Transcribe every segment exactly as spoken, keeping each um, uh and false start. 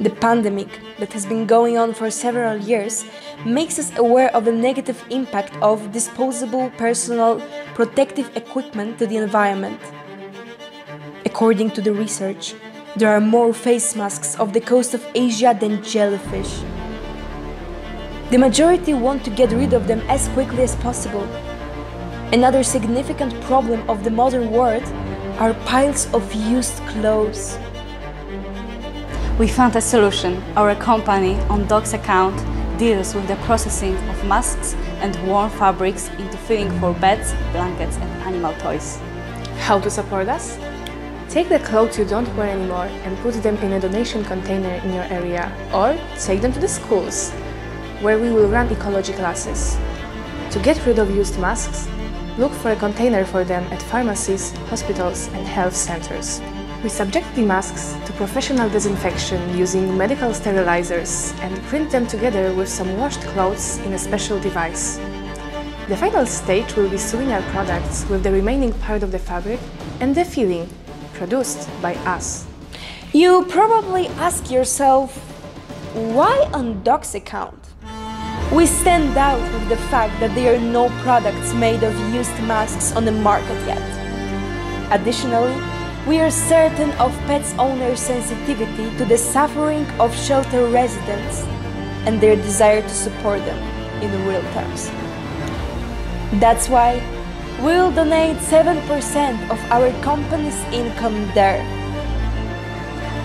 The pandemic that has been going on for several years makes us aware of the negative impact of disposable personal protective equipment to the environment. According to the research, there are more face masks off the coast of Asia than jellyfish. The majority want to get rid of them as quickly as possible. Another significant problem of the modern world are piles of used clothes. We found a solution. Our company, On Dog's Account, deals with the processing of masks and worn fabrics into filling for beds, blankets and animal toys. How to support us? Take the clothes you don't wear anymore and put them in a donation container in your area, or take them to the schools, where we will run ecology classes. To get rid of used masks, look for a container for them at pharmacies, hospitals and health centers. We subject the masks to professional disinfection using medical sterilizers and print them together with some washed clothes in a special device. The final stage will be sewing our products with the remaining part of the fabric and the filling, produced by us. You probably ask yourself, why On Dog's Account? We stand out with the fact that there are no products made of used masks on the market yet. Additionally, we are certain of pets owners' sensitivity to the suffering of shelter residents and their desire to support them in real terms. That's why we'll donate seven percent of our company's income there.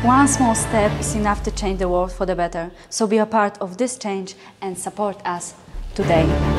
One small step is enough to change the world for the better, so be a part of this change and support us today.